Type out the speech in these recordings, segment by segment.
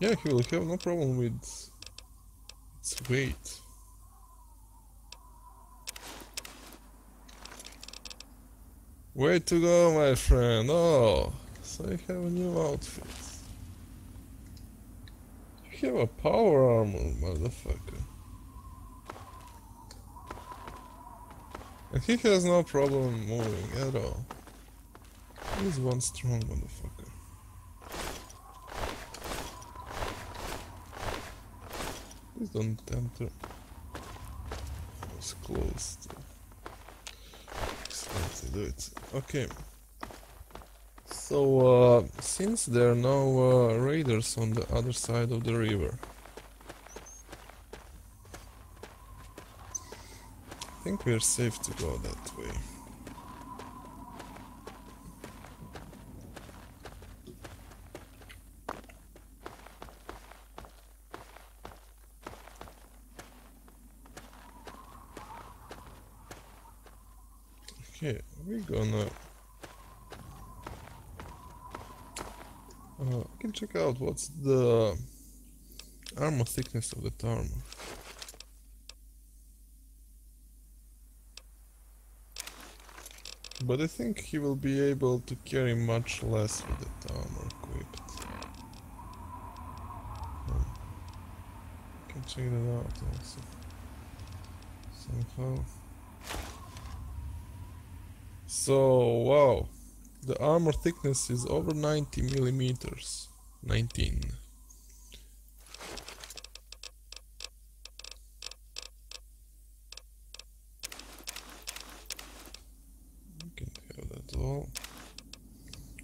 Yeah, he will have no problem with its weight. Way to go, my friend! Oh, so you have a new outfit. You have a power armor, motherfucker. And he has no problem moving at all. He's one strong motherfucker. Please don't enter. I was close to... Let's do it. Okay. So, since there are no raiders on the other side of the river, I think we're safe to go that way. Okay, we're gonna... we can check out what's the armor thickness of that armor. But I think he will be able to carry much less with that armor equipped. We can check that out also. Somehow. So, wow, the armor thickness is over 90 millimeters, 19. You can have that all,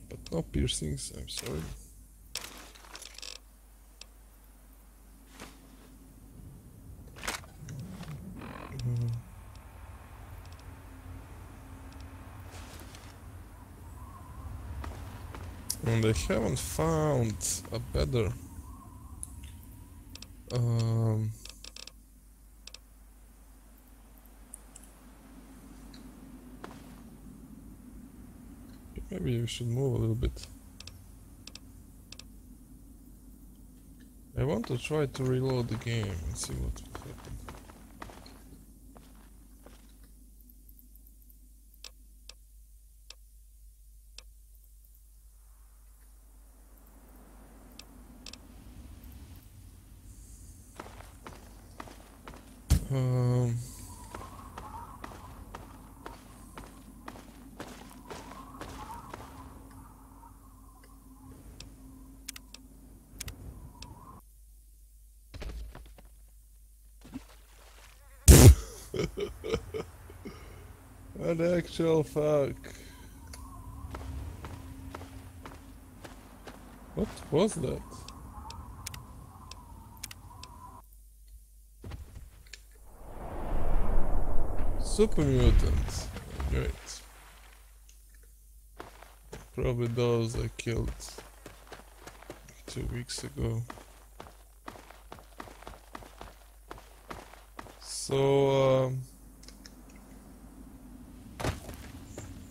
but no piercings, I'm sorry. And I haven't found a better maybe we should move a little bit. I want to try to reload the game and see what will happen. What the actual fuck? What was that? Super mutants. Great. Probably those I killed 2 weeks ago. So...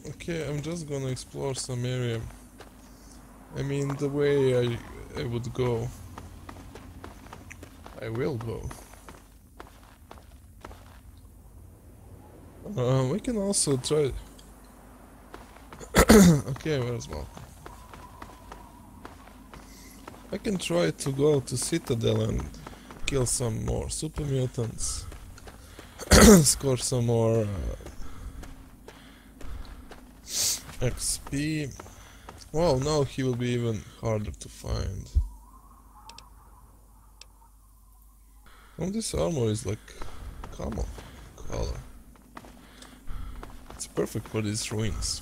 okay, I'm just gonna explore some area. I mean, the way I would go, I will go. We can also try... okay, where's Malcolm? I can try to go to Citadel and kill some more super mutants. Score some more... XP. Well, now he will be even harder to find. Oh, this armor is like camel color. It's perfect for these ruins.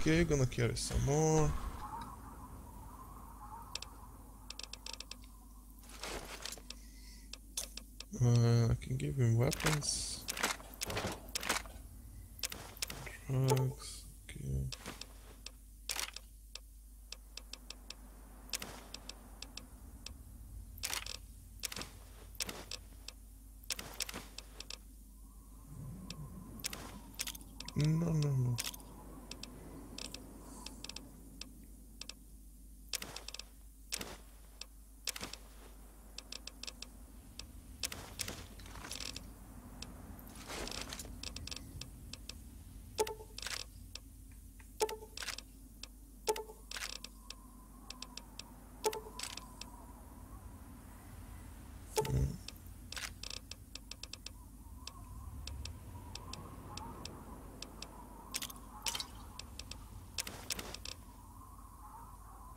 Okay, gonna carry some more. I can give him weapons. Drugs, okay. No.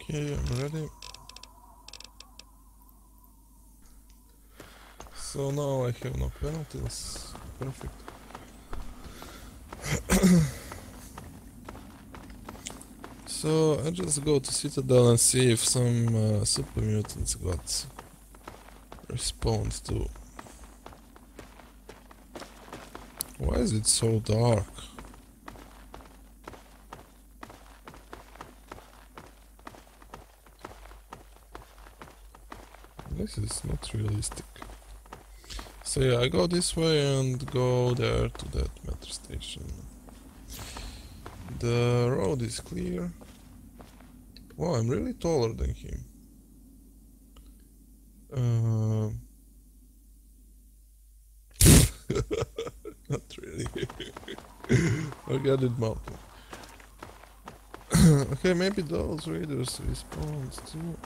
Okay, I'm ready. So now I have no penalties. Perfect. So I just go to Citadel and see if some super mutants got respawned to. Why is it so dark? This is not realistic. So yeah, I go this way and go there to that metro station. The road is clear. Wow, I'm really taller than him. Not really. I got it mountain. Okay, maybe those raiders respawn too.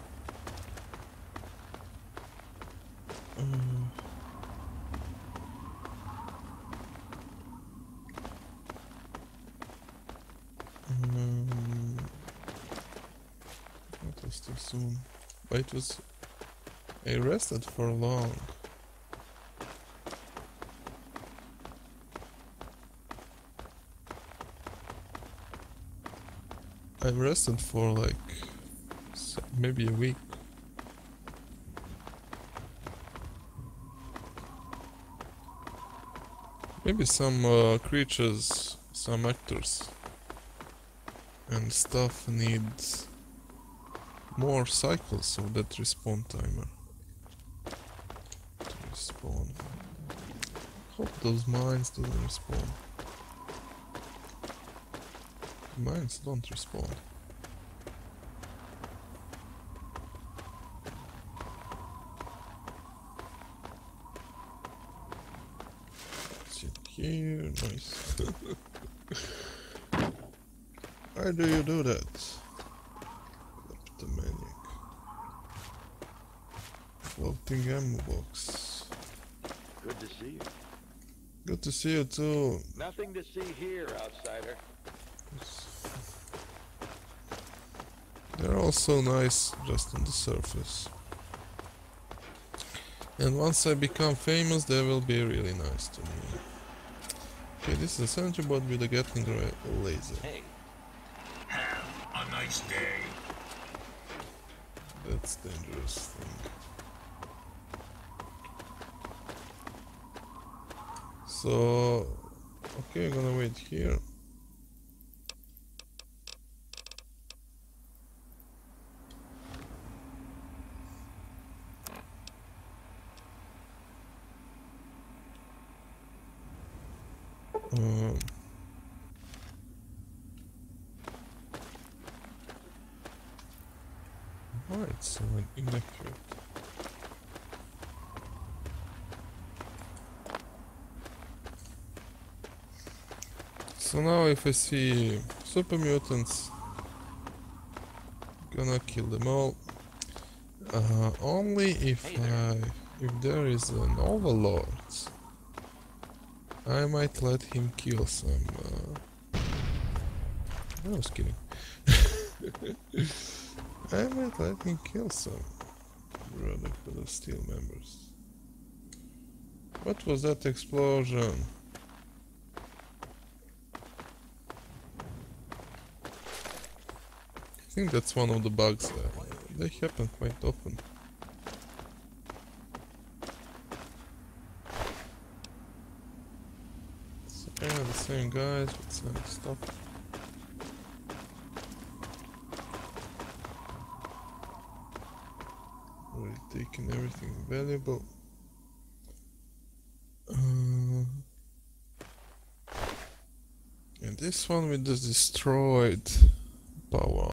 That was too soon. But it was... I rested for long. I rested for like maybe a week. Maybe some creatures, some actors and stuff need more cycles of that respawn timer to respawn. Hope those mines don't respawn. Mines don't respawn. Sit here, nice. Why do you do that? Kleptomaniac. Floating ammo box. Good to see you. Good to see you too. Nothing to see here, outsider. They're also nice just on the surface. And once I become famous, they will be really nice to me. Okay, this is a sentry bot with a Gatling laser. Hey. Have a nice day. That's a dangerous thing. So, okay, I'm gonna wait here. Why it's so inaccurate? So now if I see super mutants, gonna kill them all. Only if there is an overlord. I might let him kill some. I was kidding. I might let him kill some Brotherhood of Steel members. What was that explosion? I think that's one of the bugs. They happen quite often. Same guys with same stuff. Already taking everything valuable. And this one with the destroyed power.